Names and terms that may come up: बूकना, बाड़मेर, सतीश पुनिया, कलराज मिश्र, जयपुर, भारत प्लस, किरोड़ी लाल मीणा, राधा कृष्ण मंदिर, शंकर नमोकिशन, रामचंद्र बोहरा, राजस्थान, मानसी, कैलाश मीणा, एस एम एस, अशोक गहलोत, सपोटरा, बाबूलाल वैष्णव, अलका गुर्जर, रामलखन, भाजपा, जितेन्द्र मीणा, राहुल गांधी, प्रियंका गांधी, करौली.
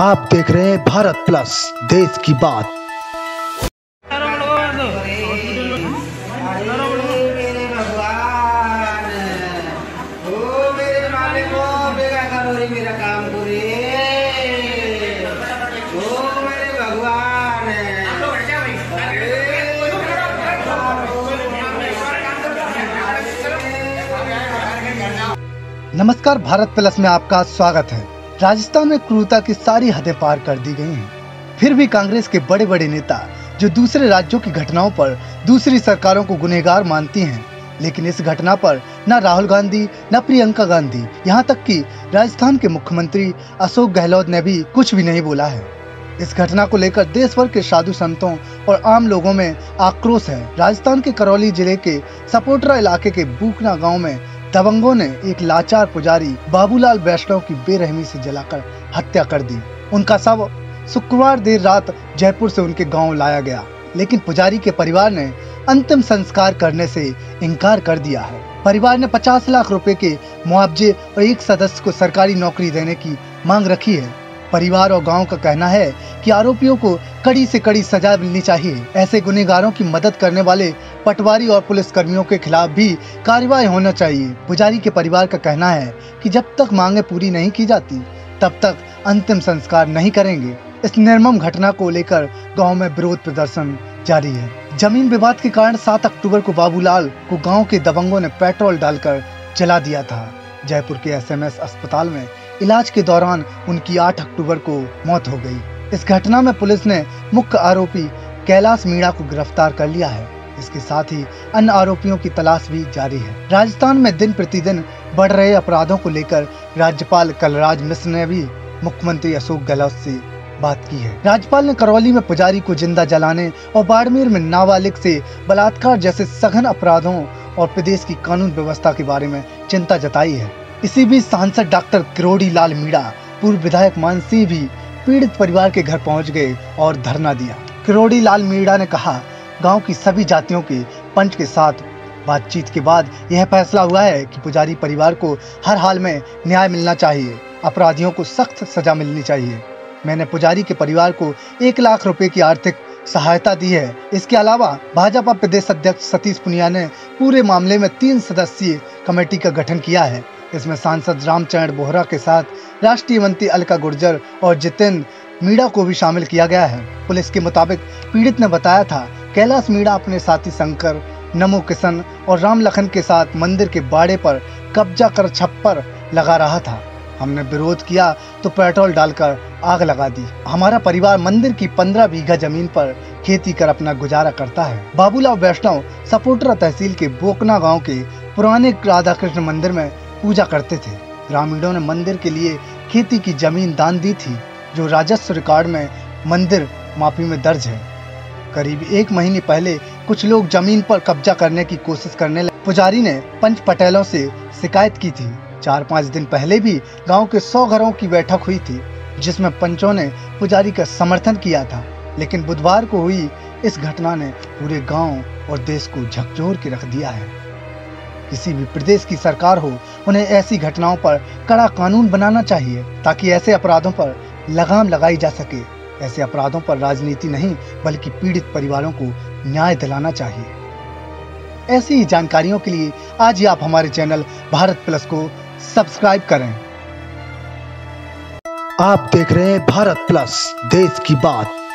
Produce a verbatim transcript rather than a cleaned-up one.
आप देख रहे हैं भारत प्लस, देश की बात। नमस्कार, भारत प्लस में आपका स्वागत है। राजस्थान में क्रूरता की सारी हदें पार कर दी गई हैं, फिर भी कांग्रेस के बड़े बड़े नेता जो दूसरे राज्यों की घटनाओं पर दूसरी सरकारों को गुनहगार मानती हैं, लेकिन इस घटना पर न राहुल गांधी न प्रियंका गांधी, यहां तक कि राजस्थान के मुख्यमंत्री अशोक गहलोत ने भी कुछ भी नहीं बोला है। इस घटना को लेकर देश भर के साधु संतों और आम लोगों में आक्रोश है। राजस्थान के करौली जिले के सपोटरा इलाके के बूकना गाँव में दबंगों ने एक लाचार पुजारी बाबूलाल वैष्णव की बेरहमी से जलाकर हत्या कर दी। उनका शव शुक्रवार देर रात जयपुर से उनके गांव लाया गया, लेकिन पुजारी के परिवार ने अंतिम संस्कार करने से इनकार कर दिया है। परिवार ने पचास लाख रुपए के मुआवजे और एक सदस्य को सरकारी नौकरी देने की मांग रखी है। परिवार और गाँव का कहना है कि आरोपियों को कड़ी से कड़ी सजा मिलनी चाहिए। ऐसे गुनहगारों की मदद करने वाले पटवारी और पुलिस कर्मियों के खिलाफ भी कार्रवाई होना चाहिए। पुजारी के परिवार का कहना है कि जब तक मांगे पूरी नहीं की जाती तब तक अंतिम संस्कार नहीं करेंगे। इस निर्मम घटना को लेकर गांव में विरोध प्रदर्शन जारी है। जमीन विवाद के कारण सात अक्टूबर को बाबूलाल को गाँव के दबंगों ने पेट्रोल डालकर जला दिया था। जयपुर के एस एम एस अस्पताल में इलाज के दौरान उनकी आठ अक्टूबर को मौत हो गई। इस घटना में पुलिस ने मुख्य आरोपी कैलाश मीणा को गिरफ्तार कर लिया है। इसके साथ ही अन्य आरोपियों की तलाश भी जारी है। राजस्थान में दिन प्रतिदिन बढ़ रहे अपराधों को लेकर राज्यपाल कलराज मिश्र ने भी मुख्यमंत्री अशोक गहलोत से बात की है। राज्यपाल ने करौली में पुजारी को जिंदा जलाने और बाड़मेर में नाबालिग से बलात्कार जैसे सघन अपराधों और प्रदेश की कानून व्यवस्था के बारे में चिंता जताई है। इसी बीच सांसद डॉक्टर किरोड़ी लाल मीणा, पूर्व विधायक मानसी भी पीड़ित परिवार के घर पहुंच गए और धरना दिया। किरोड़ी लाल मीणा ने कहा, गांव की सभी जातियों के पंच के साथ बातचीत के बाद यह फैसला हुआ है कि पुजारी परिवार को हर हाल में न्याय मिलना चाहिए। अपराधियों को सख्त सजा मिलनी चाहिए। मैंने पुजारी के परिवार को एक लाख रुपए की आर्थिक सहायता दी है। इसके अलावा भाजपा प्रदेश अध्यक्ष सतीश पुनिया ने पूरे मामले में तीन सदस्यीय कमेटी का गठन किया है। इसमें सांसद रामचंद्र बोहरा के साथ राष्ट्रीय मंत्री अलका गुर्जर और जितेन्द्र मीणा को भी शामिल किया गया है। पुलिस के मुताबिक पीड़ित ने बताया था, कैलाश मीणा अपने साथी शंकर नमोकिशन और रामलखन के साथ मंदिर के बाड़े पर कब्जा कर छप्पर लगा रहा था। हमने विरोध किया तो पेट्रोल डालकर आग लगा दी। हमारा परिवार मंदिर की पंद्रह बीघा जमीन पर खेती कर अपना गुजारा करता है। बाबूलाल वैष्णव सपोटरा तहसील के बूकना गाँव के पुराने राधा कृष्ण मंदिर में पूजा करते थे। ग्रामीणों ने मंदिर के लिए खेती की जमीन दान दी थी, जो राजस्व रिकॉर्ड में मंदिर माफी में दर्ज है। करीब एक महीने पहले कुछ लोग जमीन पर कब्जा करने की कोशिश करने लगे। पुजारी ने पंच पटेलों से शिकायत की थी। चार पाँच दिन पहले भी गांव के सौ घरों की बैठक हुई थी, जिसमें पंचों ने पुजारी का समर्थन किया था। लेकिन बुधवार को हुई इस घटना ने पूरे गाँव और देश को झकझोर के रख दिया है। किसी भी प्रदेश की सरकार हो, उन्हें ऐसी घटनाओं पर कड़ा कानून बनाना चाहिए, ताकि ऐसे अपराधों पर लगाम लगाई जा सके। ऐसे अपराधों पर राजनीति नहीं बल्कि पीड़ित परिवारों को न्याय दिलाना चाहिए। ऐसी ही जानकारियों के लिए आज ही आप हमारे चैनल भारत प्लस को सब्सक्राइब करें। आप देख रहे हैं भारत प्लस, देश की बात।